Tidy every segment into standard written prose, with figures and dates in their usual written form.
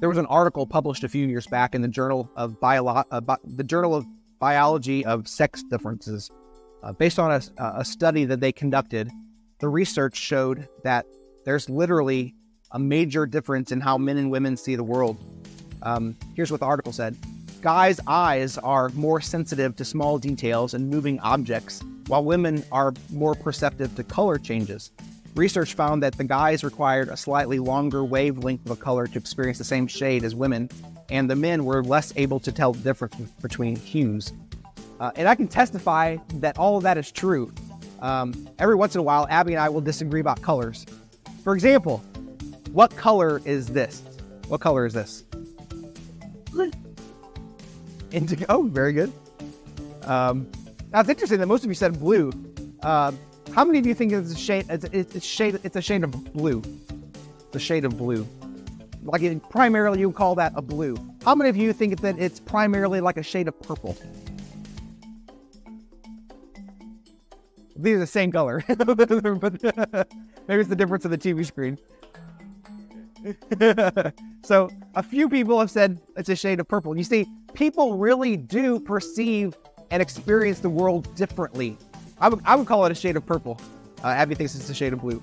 There was an article published a few years back in the Journal of Biology of Sex Differences. Based on a study that they conducted, the research showed that there's literally a major difference in how men and women see the world. Here's what the article said. Guys' eyes are more sensitive to small details and moving objects, while women are more perceptive to color changes. Research found that the guys required a slightly longer wavelength of a color to experience the same shade as women, and the men were less able to tell the difference between hues. And I can testify that all of that is true. Every once in a while, Abby and I will disagree about colors. For example, what color is this? What color is this? Indigo. Oh, very good. Now it's interesting that most of you said blue. How many of you think it's a shade? It's a shade of blue. It's a shade of blue. Like primarily, you would call that a blue. How many of you think that it's primarily like a shade of purple? These are the same color, but maybe it's the difference of the TV screen. So a few people have said it's a shade of purple. You see, people really do perceive and experience the world differently. I would call it a shade of purple. Abby thinks it's a shade of blue.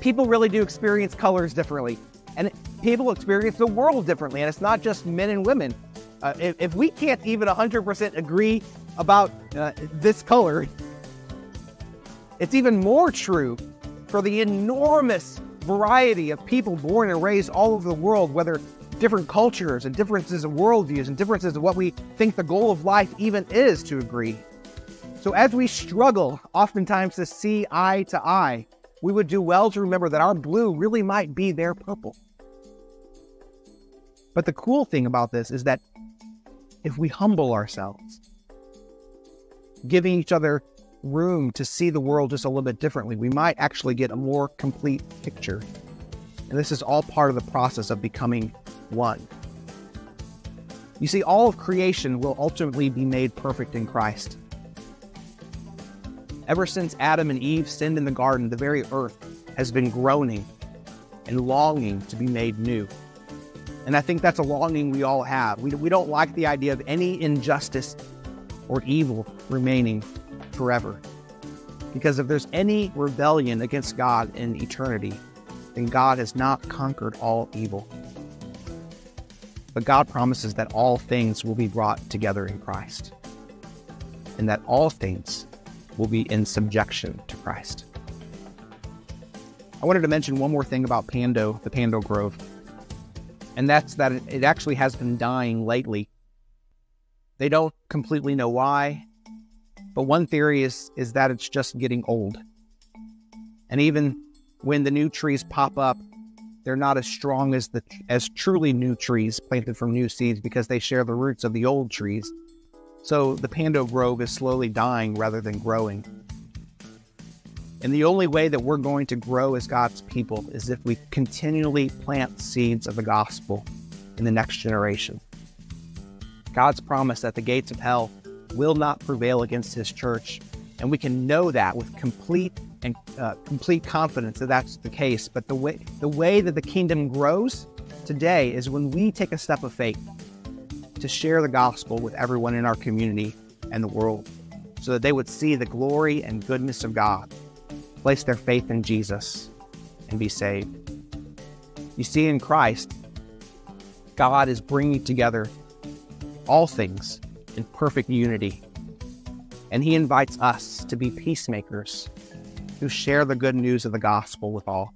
People really do experience colors differently, and people experience the world differently, and it's not just men and women. If we can't even 100% agree about this color, it's even more true for the enormous variety of people born and raised all over the world, whether different cultures and differences in worldviews and differences in what we think the goal of life even is to agree. So as we struggle oftentimes to see eye to eye, we would do well to remember that our blue really might be their purple. But the cool thing about this is that if we humble ourselves, giving each other room to see the world just a little bit differently, we might actually get a more complete picture. And this is all part of the process of becoming one. You see, all of creation will ultimately be made perfect in Christ. Ever since Adam and Eve sinned in the garden, the very earth has been groaning and longing to be made new. And I think that's a longing we all have. We don't like the idea of any injustice or evil remaining forever. Because if there's any rebellion against God in eternity, then God has not conquered all evil. But God promises that all things will be brought together in Christ, and that all things will be in subjection to Christ. I wanted to mention one more thing about Pando, the Pando Grove, and that's that it actually has been dying lately. They don't completely know why, but one theory is that it's just getting old. And even when the new trees pop up, they're not as strong as truly new trees planted from new seeds, because they share the roots of the old trees. So the Pando Grove is slowly dying rather than growing. And the only way that we're going to grow as God's people is if we continually plant seeds of the gospel in the next generation. God's promise that the gates of hell will not prevail against his church. And we can know that with complete confidence that that's the case. But the way that the kingdom grows today is when we take a step of faith to share the gospel with everyone in our community and the world, so that they would see the glory and goodness of God, place their faith in Jesus, and be saved. You see, in Christ, God is bringing together all things in perfect unity. And he invites us to be peacemakers who share the good news of the gospel with all.